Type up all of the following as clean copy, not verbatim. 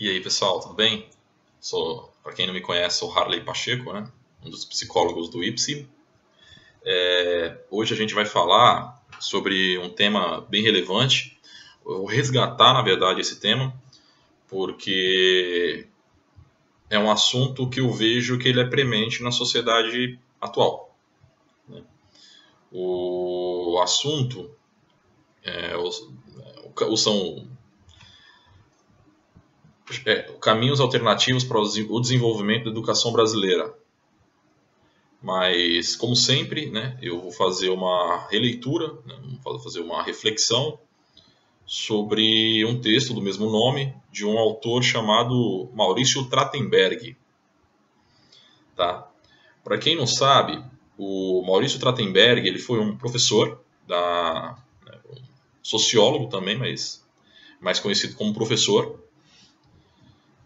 E aí, pessoal, tudo bem? Para quem não me conhece, sou Harley Pacheco, né? Um dos psicólogos do Ipsy. Hoje a gente vai falar sobre um tema bem relevante. Eu vou resgatar, na verdade, esse tema, porque é um assunto que eu vejo que ele é premente na sociedade atual, né? O assunto são caminhos alternativos para o desenvolvimento da educação brasileira. Mas, como sempre, né, eu vou fazer uma releitura, né, vou fazer uma reflexão sobre um texto do mesmo nome, de um autor chamado Maurício Tragtenberg. Tá? Para quem não sabe, o Maurício Tragtenberg, ele foi um professor, um sociólogo também, mas mais conhecido como professor,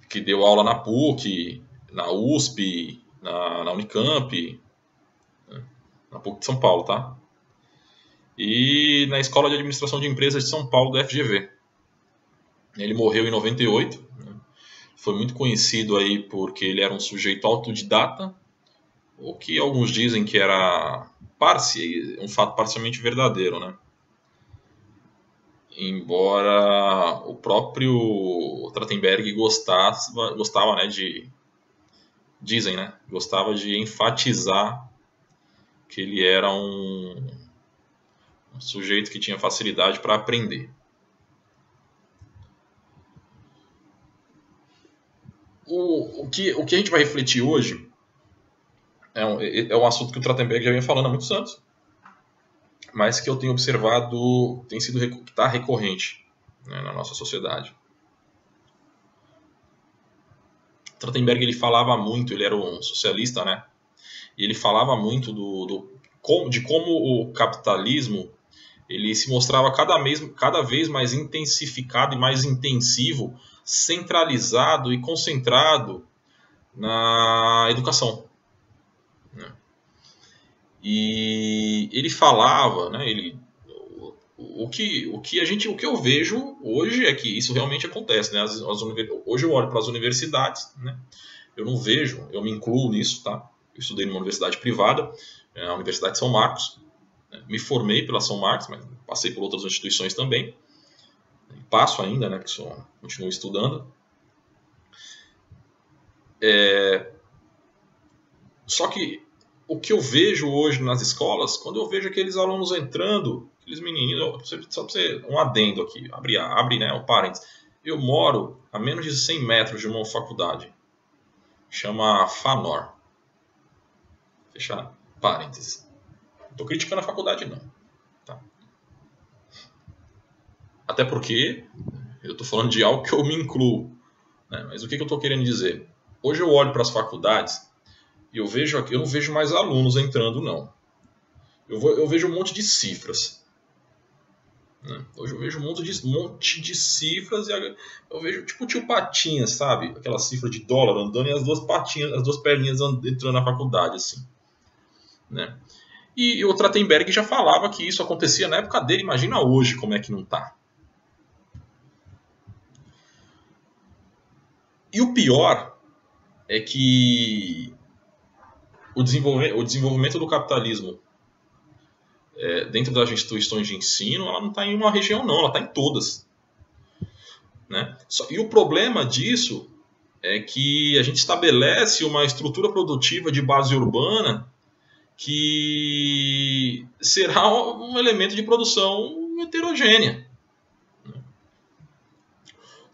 que deu aula na PUC, na USP, na Unicamp, na PUC de São Paulo, tá? E na Escola de Administração de Empresas de São Paulo, da FGV. Ele morreu em 98, né? Foi muito conhecido aí porque ele era um sujeito autodidata, o que alguns dizem que era um fato parcialmente verdadeiro, né? Embora o próprio Tragtenberg gostava, né, gostava de enfatizar que ele era um sujeito que tinha facilidade para aprender. O que a gente vai refletir hoje é um assunto que o Tragtenberg já vem falando há muitos anos, mas que eu tenho observado, está recorrente, né, na nossa sociedade. Tragtenberg, ele falava muito, ele era um socialista, né? E ele falava muito de como o capitalismo ele se mostrava cada vez mais intensificado e mais intensivo, centralizado e concentrado na educação, né? E ele falava, né? O que eu vejo hoje é que isso realmente acontece, né? Hoje eu olho para as universidades, né? Eu não vejo, eu me incluo nisso, tá? Eu estudei numa universidade privada, a Universidade de São Marcos, né? Me formei pela São Marcos, mas passei por outras instituições também. Passo ainda, né? Porque continuo estudando. Só que o que eu vejo hoje nas escolas, quando eu vejo aqueles alunos entrando, aqueles meninos, só para você, um adendo aqui, abre, né, um parênteses. Eu moro a menos de 100 metros de uma faculdade, chama FANOR. Fechar parênteses. Não estou criticando a faculdade, não. Tá? Até porque eu estou falando de algo que eu me incluo, né? Mas o que eu estou querendo dizer? Hoje eu olho para as faculdades e eu não vejo mais alunos entrando, não. Eu vejo um monte de cifras, né? Hoje eu vejo um monte de cifras, e eu vejo tipo o tio Patinhas, sabe? Aquela cifra de dólar andando e as duas perninhas entrando na faculdade, assim, né? E o Tragtenberg já falava que isso acontecia na época dele, imagina hoje como é que não tá. E o pior é que o desenvolvimento do capitalismo dentro das instituições de ensino, ela não está em uma região, não, ela está em todas, né? E o problema disso é que a gente estabelece uma estrutura produtiva de base urbana que será um elemento de produção heterogênea.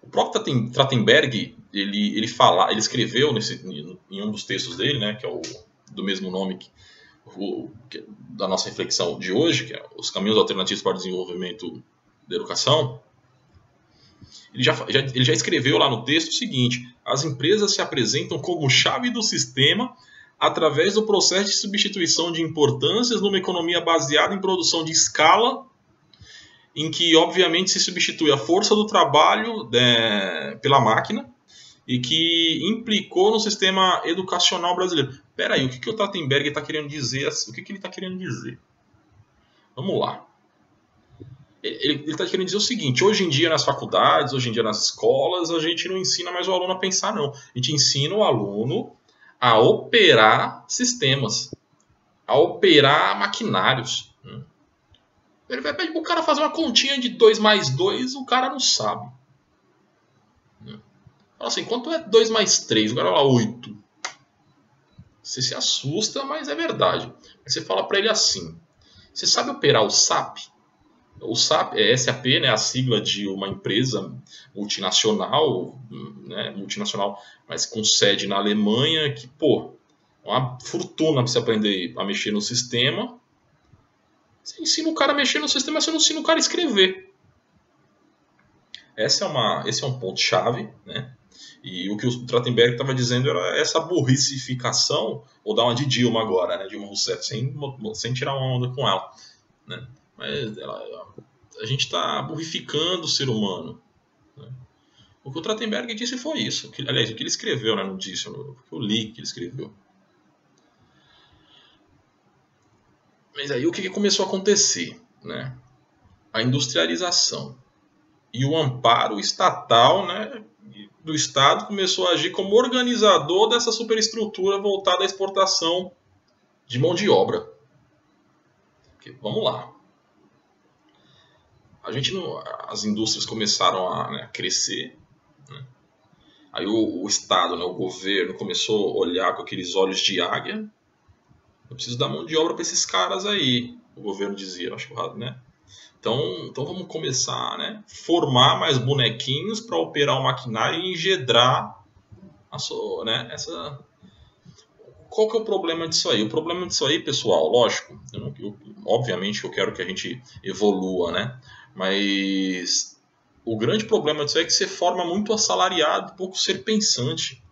O próprio Tragtenberg, ele escreveu em um dos textos dele, né, que é do mesmo nome da nossa reflexão de hoje, que é os caminhos alternativos para o desenvolvimento da educação. Ele já escreveu lá no texto o seguinte: as empresas se apresentam como chave do sistema através do processo de substituição de importâncias numa economia baseada em produção de escala, em que obviamente se substitui a força do trabalho pela máquina, e que implicou no sistema educacional brasileiro. Espera aí, o que o Tragtenberg está querendo dizer? O que ele está querendo dizer? Vamos lá. Ele está querendo dizer o seguinte: hoje em dia nas faculdades, hoje em dia nas escolas, a gente não ensina mais o aluno a pensar, não. A gente ensina o aluno a operar sistemas, a operar maquinários. Ele vai pedir para o cara fazer uma continha de 2 mais 2, o cara não sabe. Fala assim, quanto é 2 mais 3? O cara fala 8. Você se assusta, mas é verdade. Você fala para ele assim: você sabe operar o SAP? O SAP é SAP, né, a sigla de uma empresa multinacional, né, multinacional, mas com sede na Alemanha, que, pô, uma fortuna pra você aprender a mexer no sistema. Você ensina o cara a mexer no sistema, mas você não ensina o cara a escrever. Esse é um ponto-chave, né? E o que o Tragtenberg estava dizendo era essa burrificação, ou dar uma de Dilma agora, né, Dilma Rousseff, sem tirar uma onda com ela, né? Mas a gente está burrificando o ser humano, né? O que o Tragtenberg disse foi isso. Aliás, o que ele escreveu, né? Não disse, o que eu li que ele escreveu. Mas aí o que começou a acontecer, né? A industrialização e o amparo estatal, né, do Estado começou a agir como organizador dessa superestrutura voltada à exportação de mão de obra. Porque, vamos lá. As indústrias começaram a, né, crescer, né? Aí o Estado, né, o governo, começou a olhar com aqueles olhos de águia. Eu preciso dar mão de obra para esses caras aí, o governo dizia, acho errado, né? Então vamos começar, né, formar mais bonequinhos para operar o maquinário e engedrar a sua, né, essa... Qual que é o problema disso aí? O problema disso aí, pessoal, lógico, obviamente eu quero que a gente evolua, né? Mas o grande problema disso aí é que você forma muito assalariado, pouco ser pensante,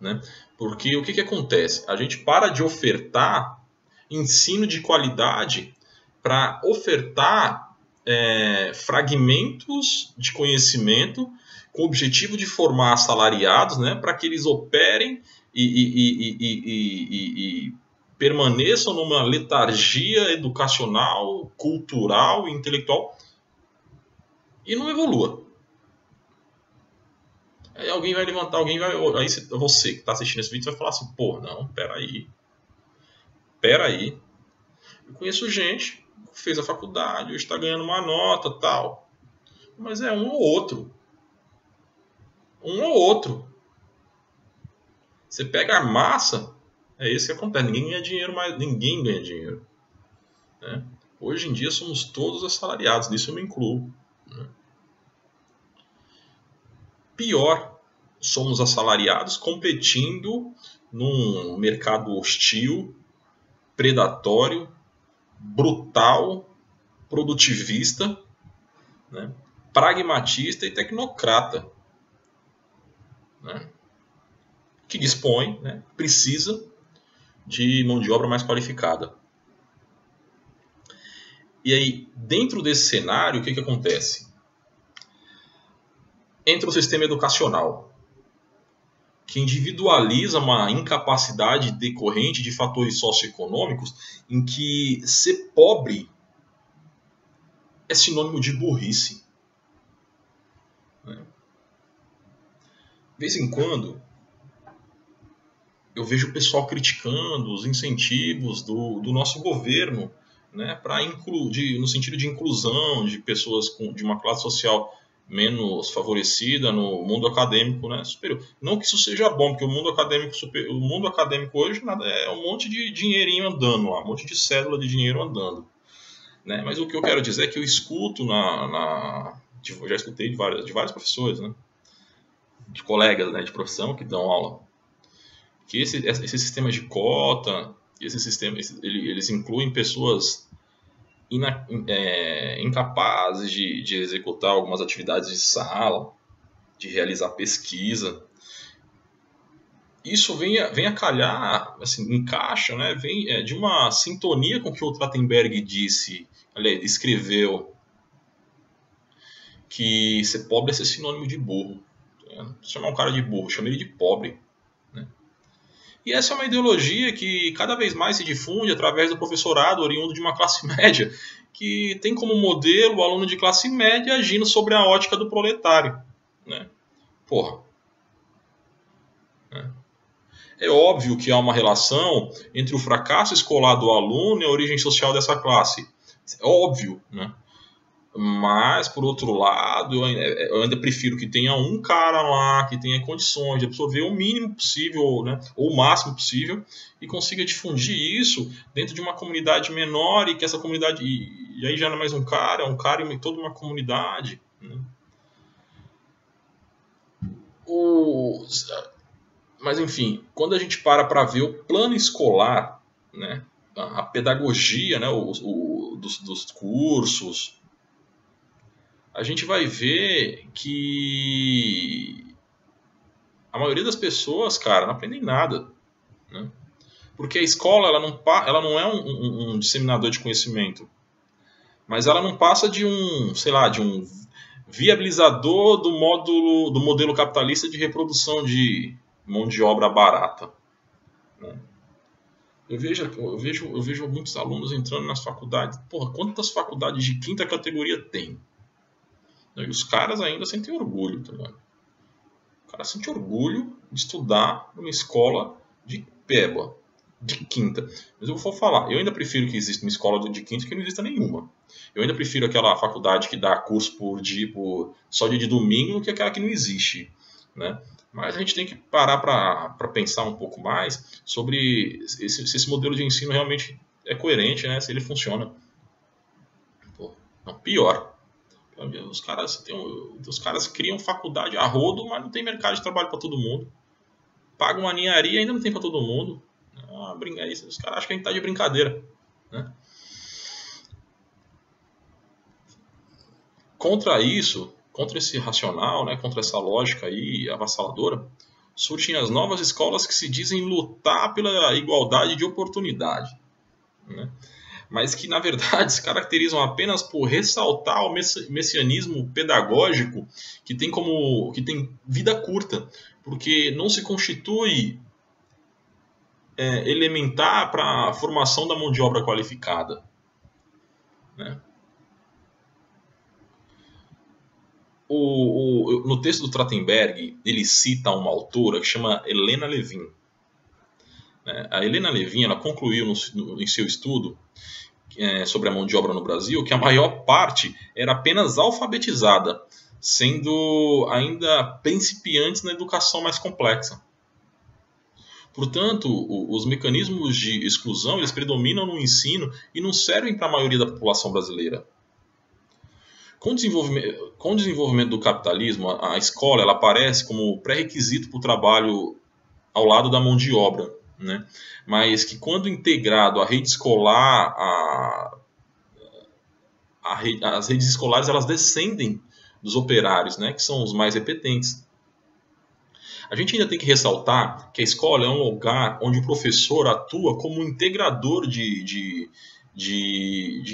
né? Porque o que acontece? A gente para de ofertar ensino de qualidade para ofertar fragmentos de conhecimento com o objetivo de formar assalariados, né, para que eles operem e permaneçam numa letargia educacional, cultural e intelectual e não evolua. Aí alguém vai levantar, aí você que está assistindo esse vídeo vai falar assim: pô, não, peraí. Eu conheço gente que fez a faculdade, hoje está ganhando uma nota, tal. Mas é um ou outro. Você pega a massa, é isso que acontece. Ninguém ganha dinheiro, né? Hoje em dia somos todos assalariados, nisso eu me incluo, né? Pior, somos assalariados competindo num mercado hostil, predatório, brutal, produtivista, né, pragmatista e tecnocrata, né, que dispõe, né, precisa de mão de obra mais qualificada. E aí, dentro desse cenário, o que acontece? Entra o sistema educacional, que individualiza uma incapacidade decorrente de fatores socioeconômicos em que ser pobre é sinônimo de burrice. De vez em quando, eu vejo o pessoal criticando os incentivos do nosso governo, né, no sentido de inclusão de pessoas de uma classe social menos favorecida no mundo acadêmico, né, superior. Não que isso seja bom, porque o mundo acadêmico hoje é um monte de dinheirinho andando, um monte de cédula de dinheiro andando, né? Mas o que eu quero dizer é que eu escuto, já escutei de vários professores, né, de colegas, né, de profissão que dão aula, que esse sistema de cota, eles incluem pessoas incapazes de executar algumas atividades de sala, de realizar pesquisa. Isso vem a calhar, assim, encaixa, né? Vem de uma sintonia com o que o Tragtenberg disse, aliás, escreveu, que ser pobre é ser sinônimo de burro. Chamar um cara de burro, chama ele de pobre, né? E essa é uma ideologia que cada vez mais se difunde através do professorado oriundo de uma classe média que tem como modelo o aluno de classe média agindo sobre a ótica do proletário, né? Porra. É óbvio que há uma relação entre o fracasso escolar do aluno e a origem social dessa classe. É óbvio, né? Mas, por outro lado, eu ainda prefiro que tenha um cara lá que tenha condições de absorver o mínimo possível, né, ou o máximo possível, e consiga difundir isso dentro de uma comunidade menor, e que essa comunidade... E aí já não é mais um cara e toda uma comunidade, né? Mas, enfim, quando a gente para ver o plano escolar, né, a pedagogia, né, dos cursos, a gente vai ver que a maioria das pessoas, cara, não aprendem nada, né? Porque a escola ela não é um disseminador de conhecimento, mas ela não passa de um, sei lá, de um viabilizador do modelo capitalista de reprodução de mão de obra barata, né? Eu vejo muitos alunos entrando nas faculdades. Porra, quantas faculdades de quinta categoria tem? E os caras ainda sentem orgulho, tá ligado? O cara sente orgulho de estudar numa escola de peba, de quinta. Mas eu vou falar, eu ainda prefiro que exista uma escola de quinta que não exista nenhuma. Eu ainda prefiro aquela faculdade que dá curso só dia de domingo do que aquela que não existe, né? Mas a gente tem que parar para pensar um pouco mais sobre se esse modelo de ensino realmente é coerente, né? Se ele funciona. Pô, não, pior. Os caras criam faculdade a rodo, mas não tem mercado de trabalho para todo mundo. Pagam uma ninharia e ainda não tem para todo mundo. Ah, brinca isso. Os caras acham que a gente está de brincadeira, né? Contra isso, contra esse racional, né, contra essa lógica aí avassaladora, surgem as novas escolas que se dizem lutar pela igualdade de oportunidade, né? Mas que, na verdade, se caracterizam apenas por ressaltar o messianismo pedagógico que tem vida curta, porque não se constitui elementar para a formação da mão de obra qualificada, né? No texto do Tragtenberg, ele cita uma autora que chama Helena Levin. A Helena Levin, ela concluiu em seu estudo sobre a mão de obra no Brasil que a maior parte era apenas alfabetizada, sendo ainda principiantes na educação mais complexa. Portanto, os mecanismos de exclusão, eles predominam no ensino e não servem para a maioria da população brasileira. Com o desenvolvimento do capitalismo, a escola ela aparece como pré-requisito para o trabalho ao lado da mão de obra, né? Mas que, quando integrado à rede escolar, as redes escolares elas descendem dos operários, né, que são os mais repetentes. A gente ainda tem que ressaltar que a escola é um lugar onde o professor atua como integrador de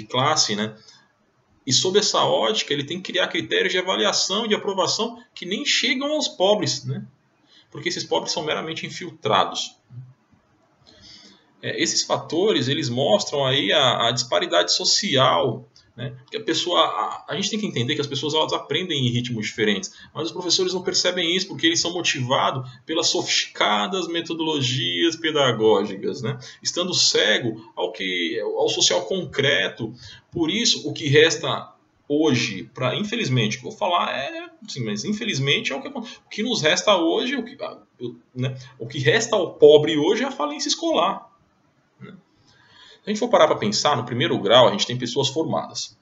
classe, né? E sob essa ótica ele tem que criar critérios de avaliação e de aprovação que nem chegam aos pobres, né? Porque esses pobres são meramente infiltrados. Esses fatores, eles mostram aí a disparidade social, né? Que a gente tem que entender que as pessoas elas aprendem em ritmos diferentes, mas os professores não percebem isso porque eles são motivados pelas sofisticadas metodologias pedagógicas, né? Estando cego ao social concreto. Por isso, o que resta hoje, infelizmente, vou falar sim, mas infelizmente é o que nos resta hoje, né? O que resta ao pobre hoje é a falência escolar. Se a gente for parar para pensar, no primeiro grau a gente tem pessoas formadas,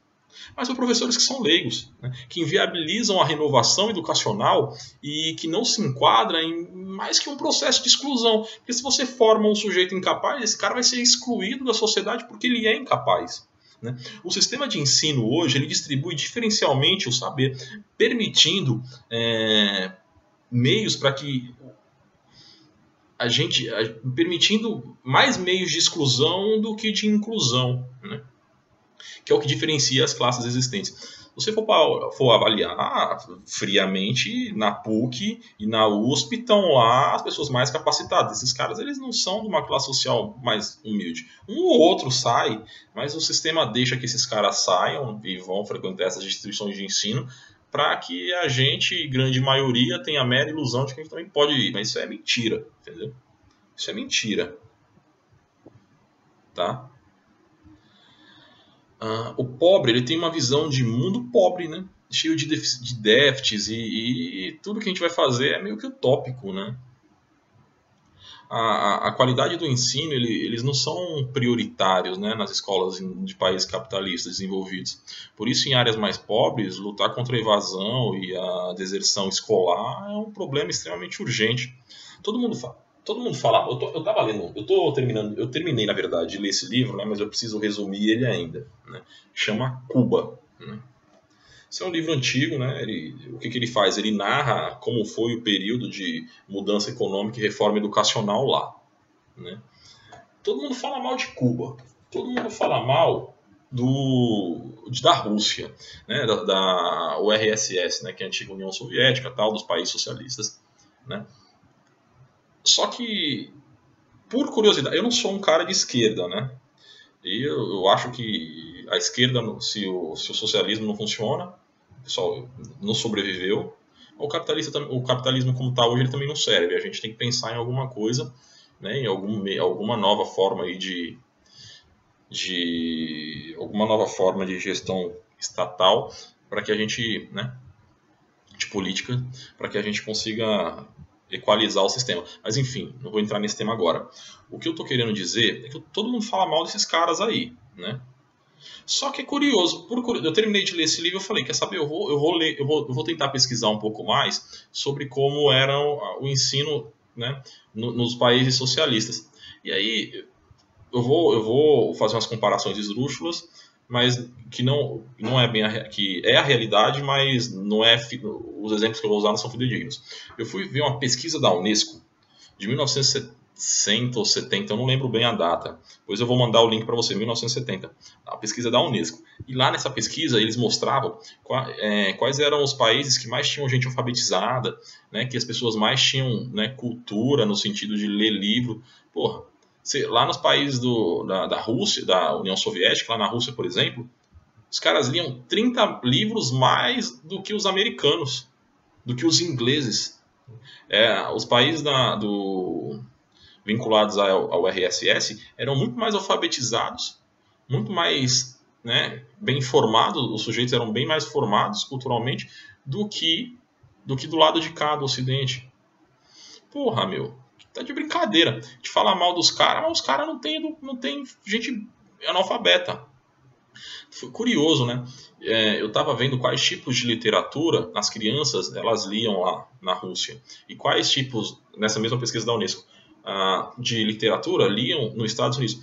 mas são professores que são leigos, né, que inviabilizam a renovação educacional e que não se enquadra em mais que um processo de exclusão. Porque se você forma um sujeito incapaz, esse cara vai ser excluído da sociedade porque ele é incapaz, né? O sistema de ensino hoje ele distribui diferencialmente o saber, permitindo meios para que permitindo mais meios de exclusão do que de inclusão, né? Que é o que diferencia as classes existentes. você for avaliar friamente, na PUC e na USP estão lá as pessoas mais capacitadas. Esses caras, eles não são de uma classe social mais humilde. Um ou outro sai, mas o sistema deixa que esses caras saiam e vão frequentar essas instituições de ensino para que a gente, grande maioria, tenha a mera ilusão de que a gente também pode ir. Mas isso é mentira, entendeu? Isso é mentira. Tá? O pobre, ele tem uma visão de mundo pobre, né? Cheio de déficits e tudo que a gente vai fazer é meio que utópico, né? A qualidade do ensino, eles não são prioritários, né, nas escolas de países capitalistas desenvolvidos. Por isso, em áreas mais pobres, lutar contra a evasão e a deserção escolar é um problema extremamente urgente. Todo mundo fala, eu terminei, na verdade, de ler esse livro, né, mas eu preciso resumir ele ainda, né? Chama Cuba, né? Esse é um livro antigo, né? O que ele faz? Ele narra como foi o período de mudança econômica e reforma educacional lá, né? Todo mundo fala mal de Cuba, todo mundo fala mal da Rússia, né, da URSS, né, que é a antiga União Soviética, tal, dos países socialistas, né? Só que, por curiosidade, eu não sou um cara de esquerda, né? E eu acho que a esquerda, se o socialismo não funciona, o pessoal não sobreviveu, o capitalismo como está hoje, ele também não serve. A gente tem que pensar em alguma coisa, né? Em alguma nova forma aí alguma nova forma de gestão estatal, para que a gente, né? De política, para que a gente consiga equalizar o sistema. Mas enfim, não vou entrar nesse tema agora. O que eu estou querendo dizer é que todo mundo fala mal desses caras aí, né? Só que é curioso, eu terminei de ler esse livro, eu falei, quer saber, eu vou tentar pesquisar um pouco mais sobre como era o ensino, né, nos países socialistas. E aí eu vou fazer umas comparações esdrúxulas, mas que não é bem que é a realidade, mas não é os exemplos que eu vou usar não são fidedignos. Eu fui ver uma pesquisa da UNESCO de 1960 ou 70, eu não lembro bem a data, pois eu vou mandar o link para você, 1970, a pesquisa da UNESCO. E lá nessa pesquisa eles mostravam quais eram os países que mais tinham gente alfabetizada, né, que as pessoas mais tinham, né, cultura no sentido de ler livro. Porra, lá nos países da Rússia, da União Soviética, lá na Rússia, por exemplo, os caras liam 30 livros mais do que os americanos, do que os ingleses. Os países vinculados ao URSS eram muito mais alfabetizados, muito mais, né, bem formados, os sujeitos eram bem mais formados culturalmente do que do lado de cá, do Ocidente. Porra, meu. Tá de brincadeira. De falar mal dos caras, mas os caras não tem gente analfabeta. Foi curioso, né? Eu tava vendo quais tipos de literatura as crianças elas liam lá na Rússia. E quais tipos, nessa mesma pesquisa da Unesco, de literatura liam nos Estados Unidos.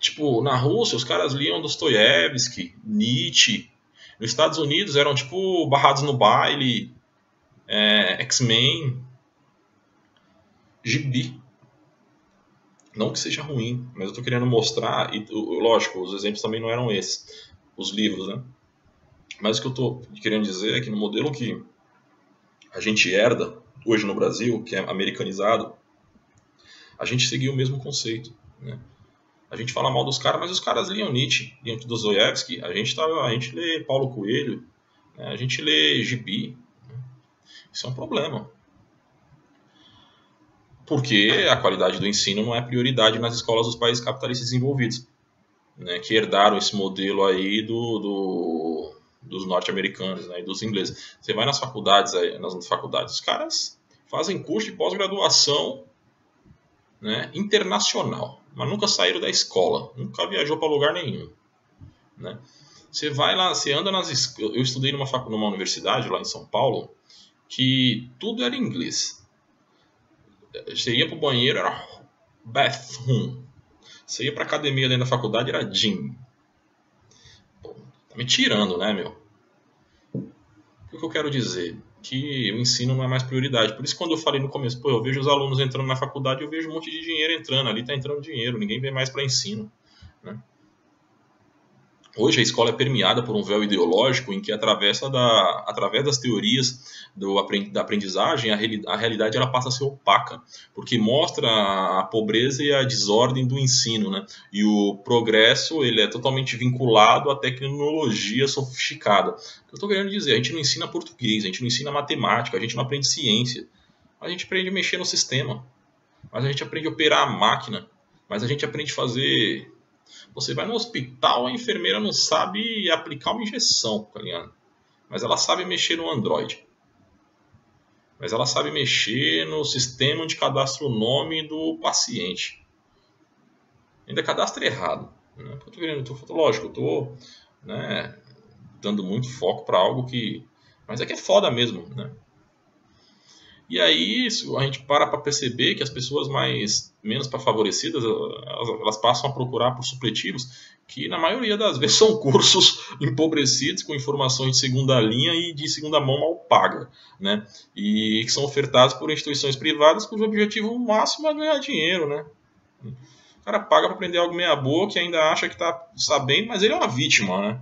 Tipo, na Rússia os caras liam Dostoiévski, Nietzsche. Nos Estados Unidos eram tipo Barrados no Baile, X-Men, gibi. Não que seja ruim, mas eu estou querendo mostrar, e lógico, os exemplos também não eram esses, os livros, né? Mas o que eu estou querendo dizer é que no modelo que a gente herda hoje no Brasil, que é americanizado, a gente seguiu o mesmo conceito, né? A gente fala mal dos caras, mas os caras liam Nietzsche, liam Dostoiévski, a gente lê Paulo Coelho, né? A gente lê gibi, né? Isso é um problema. Porque a qualidade do ensino não é prioridade nas escolas dos países capitalistas desenvolvidos, né, que herdaram esse modelo aí dos norte-americanos, né, e dos ingleses. Você vai nas faculdades, os caras fazem curso de pós-graduação, né, internacional, mas nunca saíram da escola, nunca viajou para lugar nenhum, né? Você vai lá, você anda eu estudei numa universidade lá em São Paulo que tudo era inglês. Você ia pro banheiro, era bathroom. Você ia pra academia dentro da faculdade, era gym. Pô, tá me tirando, né, meu? O que eu quero dizer? Que o ensino não é mais prioridade. Por isso, quando eu falei no começo, pô, eu vejo os alunos entrando na faculdade, eu vejo um monte de dinheiro entrando. Ali tá entrando dinheiro, ninguém vem mais pra ensino, né? Hoje a escola é permeada por um véu ideológico em que através das teorias da aprendizagem a realidade ela passa a ser opaca, porque mostra a pobreza e a desordem do ensino, né? E o progresso ele é totalmente vinculado à tecnologia sofisticada. O que eu estou querendo dizer, a gente não ensina português, a gente não ensina matemática, a gente não aprende ciência, a gente aprende a mexer no sistema, mas a gente aprende a operar a máquina, mas a gente aprende a fazer... Você vai no hospital, a enfermeira não sabe aplicar uma injeção, italiano, mas ela sabe mexer no Android. Mas ela sabe mexer no sistema onde cadastra o nome do paciente. Ainda cadastra errado. Né? Lógico, eu estou dando muito foco para algo que... Mas é que é foda mesmo, né? E aí a gente para perceber que as pessoas menos favorecidas, elas passam a procurar por supletivos, que na maioria das vezes são cursos empobrecidos, com informações de segunda linha e de segunda mão mal paga, né? E que são ofertados por instituições privadas cujo objetivo máximo é ganhar dinheiro, né? O cara paga para aprender algo meia boa que ainda acha que está sabendo, mas ele é uma vítima, né?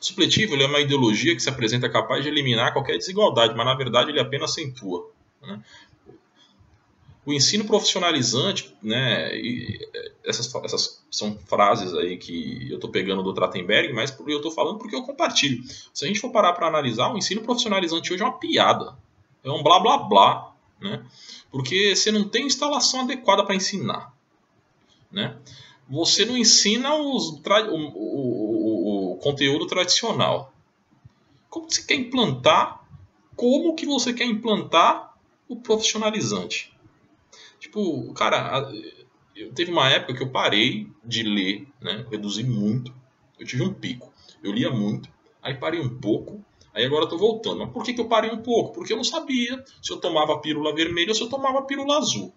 Supletivo ele é uma ideologia que se apresenta capaz de eliminar qualquer desigualdade, mas na verdade ele apenas acentua, né? O ensino profissionalizante, né, e essas são frases aí que eu estou pegando do Tragtenberg, mas eu estou falando porque eu compartilho. Se a gente for parar para analisar, o ensino profissionalizante hoje é uma piada, é um blá blá blá, né? Porque você não tem instalação adequada para ensinar, né? Você não ensina o conteúdo tradicional. Como você quer implantar? Como que você quer implantar o profissionalizante? Tipo, cara, teve uma época que eu parei de ler, né? Reduzi muito. Eu tive um pico. Eu lia muito, aí parei um pouco, aí agora estou voltando. Mas por que eu parei um pouco? Porque eu não sabia se eu tomava pílula vermelha ou se eu tomava pílula azul.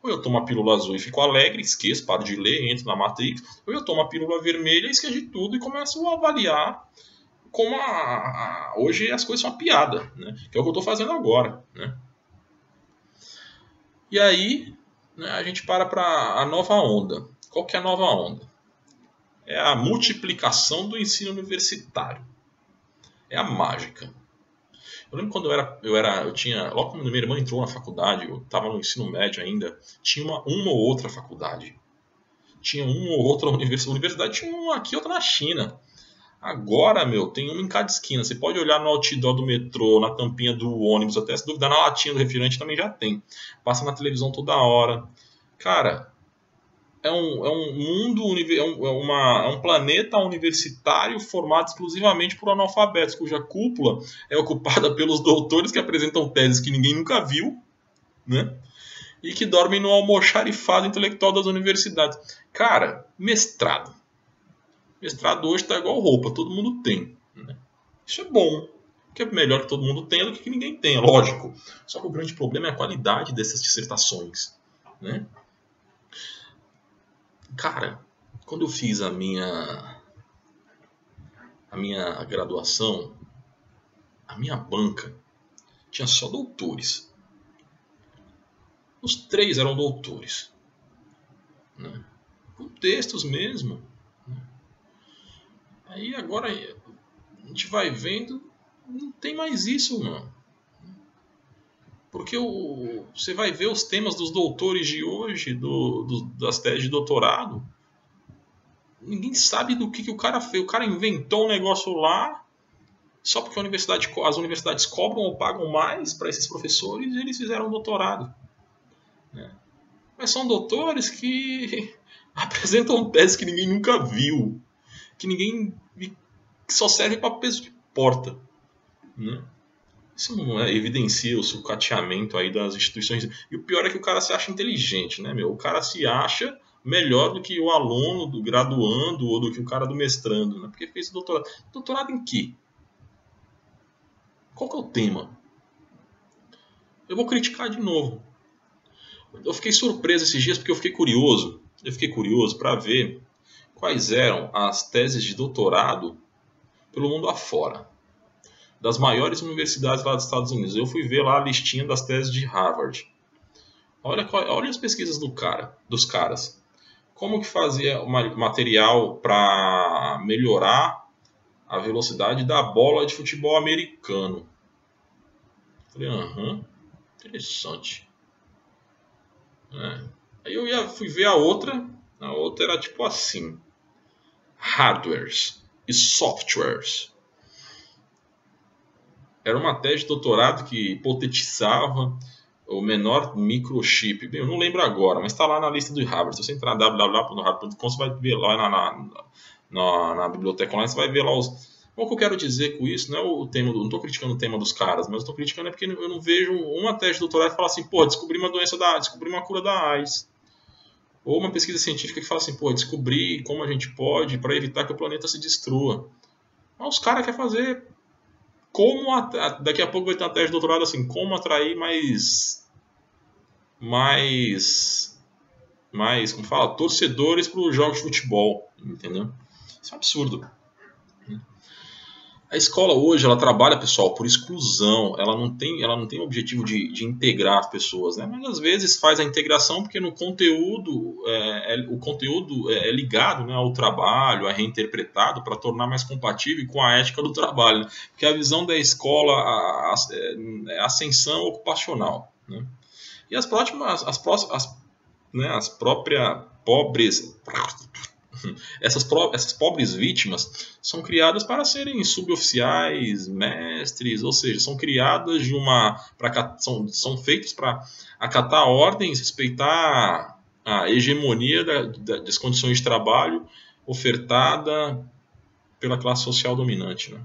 Ou eu tomo a pílula azul e fico alegre, esqueço, paro de ler, entro na Matrix. Ou eu tomo a pílula vermelha, esqueço de tudo e começo a avaliar como hoje as coisas são uma piada, né? Que é o que eu estou fazendo agora, né? E aí, né, a gente para a nova onda. Qual que é a nova onda? É a multiplicação do ensino universitário. É a mágica. Eu lembro quando eu tinha, logo quando minha irmã entrou na faculdade, eu estava no ensino médio ainda, tinha uma ou outra faculdade. Tinha uma ou outra universidade. A universidade tinha uma aqui, outra na China. Agora, meu, tem uma em cada esquina. Você pode olhar no outdoor do metrô, na tampinha do ônibus, até se duvidar, na latinha do refrigerante também já tem. Passa na televisão toda hora. Cara, é um planeta universitário formado exclusivamente por analfabetos, cuja cúpula é ocupada pelos doutores que apresentam teses que ninguém nunca viu, né? E que dormem no almoxarifado intelectual das universidades. Cara, mestrado. Mestrado hoje está igual roupa, todo mundo tem, né? Isso é bom, porque é melhor que todo mundo tenha do que ninguém tenha, lógico. Só que o grande problema é a qualidade dessas dissertações, né? Cara, quando eu fiz a minha graduação, a minha banca tinha só doutores. Os três eram doutores, né? Com textos mesmo. Aí agora a gente vai vendo, não tem mais isso, mano. Porque você vai ver os temas dos doutores de hoje, das teses de doutorado. Ninguém sabe do que o cara fez. O cara inventou um negócio lá, só porque as universidades cobram ou pagam mais para esses professores e eles fizeram um doutorado, né? Mas são doutores que apresentam teses que ninguém nunca viu, que só serve para peso de porta, né? Isso não evidencia o sucateamento aí das instituições. E o pior é que o cara se acha inteligente, né, meu? O cara se acha melhor do que o aluno do graduando ou do que o cara do mestrando, né? Porque fez doutorado. Doutorado em quê? Qual que é o tema? Eu vou criticar de novo. Eu fiquei surpreso esses dias porque eu fiquei curioso. Eu fiquei curioso para ver quais eram as teses de doutorado pelo mundo afora, das maiores universidades lá dos Estados Unidos. Eu fui ver lá a listinha das teses de Harvard. Olha as pesquisas dos caras. como que fazia o material para melhorar a velocidade da bola de futebol americano. Falei, interessante. Aí eu fui ver a outra. A outra era tipo assim: hardwares e softwares. Era uma tese de doutorado que hipotetizava o menor microchip. Bem, eu não lembro agora, mas está lá na lista do Harvard. Se você entrar na www.harvard.com, você vai ver lá na biblioteca online, você vai ver lá os... Bom, o que eu quero dizer com isso não é o tema do... Não estou criticando o tema dos caras, mas estou criticando é porque eu não vejo uma tese de doutorado que fala assim, pô, descobri uma doença da... descobri uma cura da AIDS. Ou uma pesquisa científica que fala assim, pô, descobri como a gente pode para evitar que o planeta se destrua. Mas os caras querem fazer... Como daqui a pouco vai ter uma tese de doutorado assim, como atrair mais como fala, torcedores para os jogos de futebol, entendeu? Isso é um absurdo. A escola hoje, ela trabalha, pessoal, por exclusão, ela não tem o objetivo de integrar as pessoas, né? Mas às vezes faz a integração porque no conteúdo, o conteúdo é ligado, né, ao trabalho, é reinterpretado para tornar mais compatível com a ética do trabalho, né? Porque a visão da escola é ascensão ocupacional, né? E as próprias pobres... Essas pobres vítimas são criadas para serem suboficiais, mestres, ou seja, são criadas de uma... São feitos para acatar ordens, respeitar a hegemonia das condições de trabalho ofertada pela classe social dominante, né?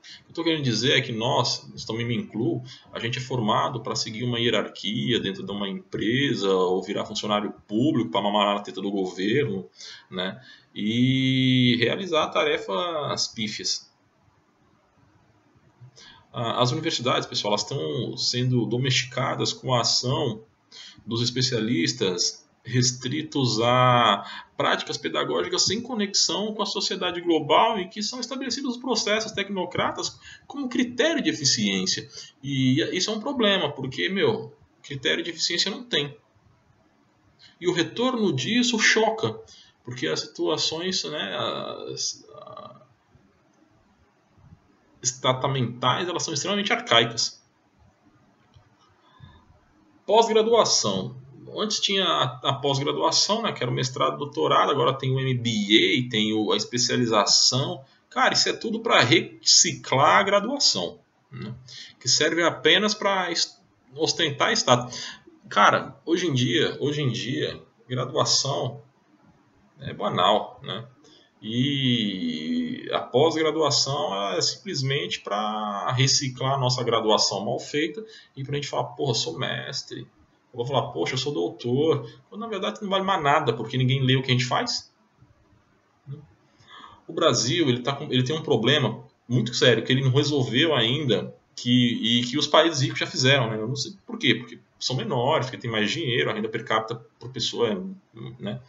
O que eu estou querendo dizer é que nós também me incluo, a gente é formado para seguir uma hierarquia dentro de uma empresa ou virar funcionário público para mamar na teta do governo, né? E realizar tarefas pífias. As universidades, pessoal, elas estão sendo domesticadas com a ação dos especialistas restritos a práticas pedagógicas sem conexão com a sociedade global e que são estabelecidos processos tecnocratas como critério de eficiência. E isso é um problema, porque, critério de eficiência não tem. E o retorno disso choca, porque as situações, né, estamentais, elas são extremamente arcaicas. Pós-graduação. Antes tinha a pós-graduação, né, que era o mestrado, doutorado, agora tem o MBA, tem a especialização. Cara, isso é tudo para reciclar a graduação, né, que serve apenas para ostentar status. Cara, hoje em dia, graduação é banal, né? E a pós-graduação é simplesmente para reciclar a nossa graduação mal feita e para a gente falar, porra, sou mestre. Eu vou falar, poxa, eu sou doutor. Quando, na verdade, não vale mais nada, porque ninguém lê o que a gente faz. O Brasil, ele tem um problema muito sério, que ele não resolveu ainda, que os países ricos já fizeram, né? Eu não sei por quê, porque são menores, porque tem mais dinheiro, a renda per capita por pessoa, né?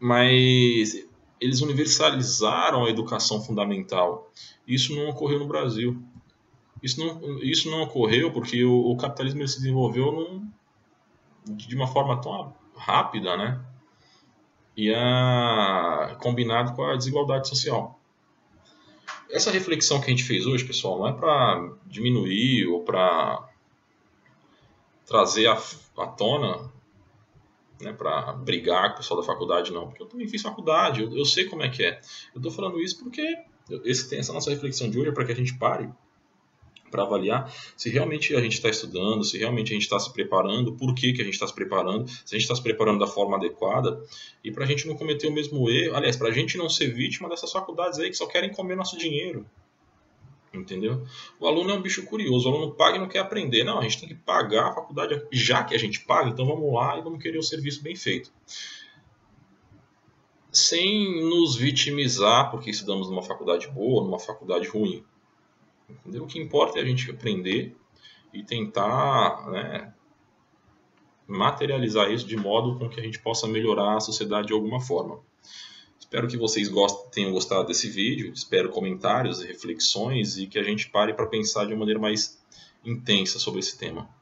Mas eles universalizaram a educação fundamental. Isso não ocorreu no Brasil. Isso não ocorreu porque o capitalismo se desenvolveu de uma forma tão rápida, né? E combinado com a desigualdade social. Essa reflexão que a gente fez hoje, pessoal, não é para diminuir ou para trazer à tona, né, para brigar com o pessoal da faculdade, não. Porque eu também fiz faculdade, eu sei como é que é. Eu estou falando isso porque essa nossa reflexão de hoje é para que a gente pare para avaliar se realmente a gente está estudando, se realmente a gente está se preparando, por que a gente está se preparando, se a gente está se preparando da forma adequada, e para a gente não cometer o mesmo erro, aliás, para a gente não ser vítima dessas faculdades aí que só querem comer nosso dinheiro, entendeu? O aluno é um bicho curioso, o aluno paga e não quer aprender. Não, a gente tem que pagar a faculdade, já que a gente paga, então vamos lá e vamos querer um serviço bem feito. Sem nos vitimizar porque estudamos numa faculdade boa, numa faculdade ruim. O que importa é a gente aprender e tentar, né, materializar isso de modo com que a gente possa melhorar a sociedade de alguma forma. Espero que vocês tenham gostado desse vídeo, espero comentários e reflexões e que a gente pare para pensar de uma maneira mais intensa sobre esse tema.